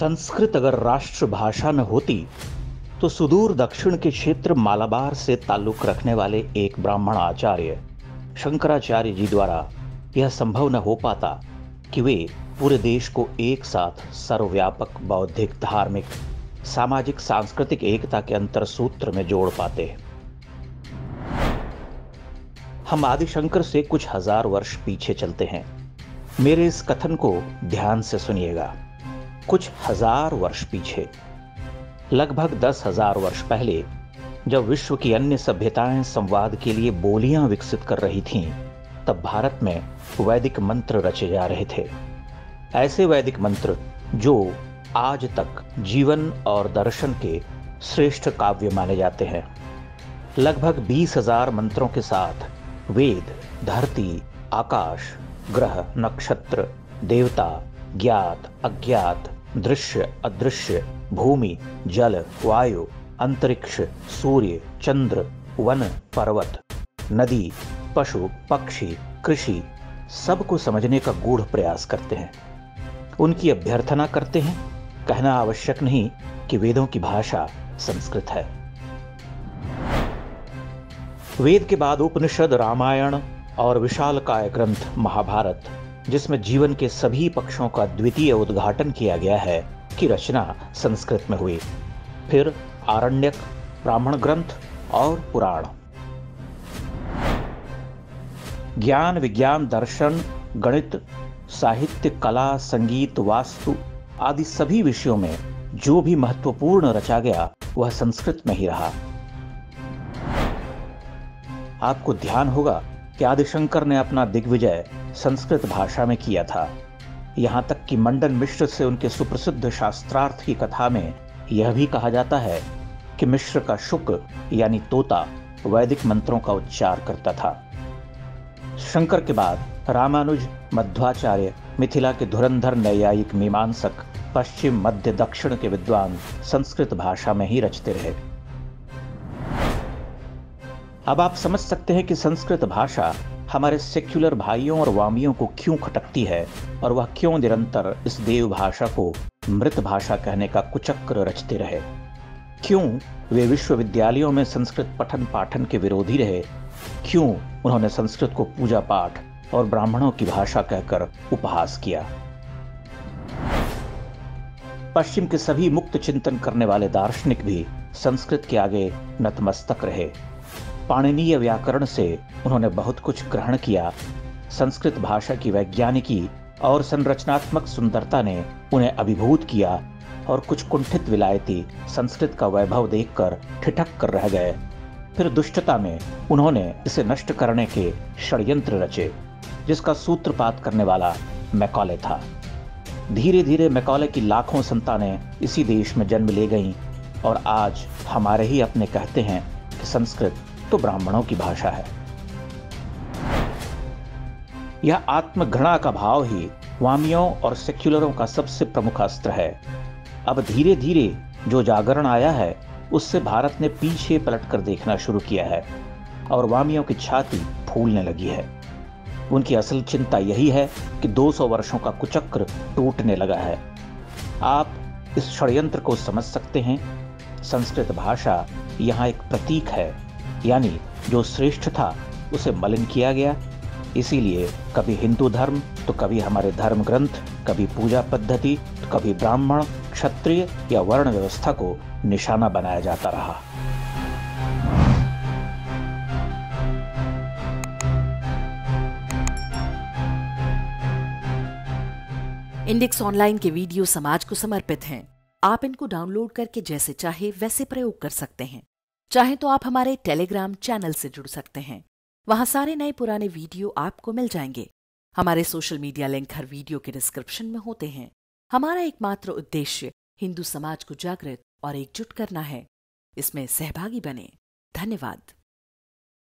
संस्कृत अगर राष्ट्रभाषा में होती तो सुदूर दक्षिण के क्षेत्र मालाबार से ताल्लुक रखने वाले एक ब्राह्मण आचार्य शंकराचार्य जी द्वारा यह संभव न हो पाता कि वे पूरे देश को एक साथ सर्वव्यापक बौद्धिक, धार्मिक, सामाजिक, सांस्कृतिक एकता के अंतर सूत्र में जोड़ पाते। हम आदिशंकर से कुछ हजार वर्ष पीछे चलते हैं। मेरे इस कथन को ध्यान से सुनिएगा। कुछ हजार वर्ष पीछे, लगभग 10,000 वर्ष पहले, जब विश्व की अन्य सभ्यताएं संवाद के लिए बोलियां विकसित कर रही थीं, तब भारत में वैदिक मंत्र रचे जा रहे थे। ऐसे वैदिक मंत्र जो आज तक जीवन और दर्शन के श्रेष्ठ काव्य माने जाते हैं। लगभग 20,000 मंत्रों के साथ वेद, धरती, आकाश, ग्रह, नक्षत्र, देवता, ज्ञात, अज्ञात, दृश्य, अदृश्य, भूमि, जल, वायु, अंतरिक्ष, सूर्य, चंद्र, वन, पर्वत, नदी, पशु, पक्षी, कृषि, सबको समझने का गूढ़ प्रयास करते हैं, उनकी अभ्यर्थना करते हैं। कहना आवश्यक नहीं कि वेदों की भाषा संस्कृत है। वेद के बाद उपनिषद, रामायण और विशालकाय ग्रंथ महाभारत, जिसमें जीवन के सभी पक्षों का द्वितीय उद्घाटन किया गया है, की रचना संस्कृत में हुई। फिर आरण्यक, ब्राह्मण ग्रंथ और पुराण। ज्ञान, विज्ञान, दर्शन, गणित, साहित्य, कला, संगीत, वास्तु आदि सभी विषयों में जो भी महत्वपूर्ण रचा गया वह संस्कृत में ही रहा। आपको ध्यान होगा कि आदिशंकर ने अपना दिग्विजय संस्कृत भाषा में किया था। यहाँ तक कि मंडन मिश्र से उनके सुप्रसिद्ध शास्त्रार्थ की कथा में यह भी कहा जाता है कि मिश्र का शुक यानी तोता वैदिक मंत्रों का उच्चार करता था। शंकर के बाद रामानुज, मध्वाचार्य, मिथिला के धुरंधर नैयायिक मीमांसक, पश्चिम, मध्य, दक्षिण के विद्वान संस्कृत भाषा में ही रचते रहे। अब आप समझ सकते हैं कि संस्कृत भाषा हमारे सेक्युलर भाइयों और वामियों को क्यों खटकती है और वह क्यों निरंतर इस देव भाषा को मृत भाषा कहने का कुचक्र रचते रहे, क्यों वे विश्वविद्यालयों में संस्कृत पठन पाठन के विरोधी रहे, क्यों उन्होंने संस्कृत को पूजा पाठ और ब्राह्मणों की भाषा कहकर उपहास किया। पश्चिम के सभी मुक्त चिंतन करने वाले दार्शनिक भी संस्कृत के आगे नतमस्तक रहे। पाणिनीय व्याकरण से उन्होंने बहुत कुछ ग्रहण किया। संस्कृत भाषा की वैज्ञानिकी और संरचनात्मक सुंदरता ने उन्हें अभिभूत किया और कुछ कुंठित विलायती संस्कृत का वैभव देखकर ठिठक कर रह गए। फिर दुष्टता में उन्होंने इसे नष्ट करने के षड्यंत्र रचे, जिसका सूत्रपात करने वाला मैकौले था। धीरे धीरे मैकौले की लाखों संतानें इसी देश में जन्म ले गईं और आज हमारे ही अपने कहते हैं कि संस्कृत तो ब्राह्मणों की भाषा है। यह आत्मघृणा का भाव ही वामियों और सेक्युलरों का सबसे प्रमुख अस्त्र है। अब धीरे धीरे जो जागरण आया है उससे भारत ने पीछे पलटकर देखना शुरू किया है और वामियों की छाती फूलने लगी है। उनकी असल चिंता यही है कि 200 वर्षों का कुचक्र टूटने लगा है। आप इस षड्यंत्र को समझ सकते हैं। संस्कृत भाषा यहाँ एक प्रतीक है, यानी जो श्रेष्ठ था उसे मलिन किया गया। इसीलिए कभी हिंदू धर्म तो कभी हमारे धर्म ग्रंथ, कभी पूजा पद्धति तो कभी ब्राह्मण, क्षत्रिय या वर्ण व्यवस्था को निशाना बनाया जाता रहा। इंडेक्स ऑनलाइन के वीडियो समाज को समर्पित हैं। आप इनको डाउनलोड करके जैसे चाहे वैसे प्रयोग कर सकते हैं। चाहे तो आप हमारे टेलीग्राम चैनल से जुड़ सकते हैं। वहां सारे नए पुराने वीडियो आपको मिल जाएंगे। हमारे सोशल मीडिया लिंक हर वीडियो के डिस्क्रिप्शन में होते हैं। हमारा एकमात्र उद्देश्य हिंदू समाज को जागृत और एकजुट करना है। इसमें सहभागी बने। धन्यवाद।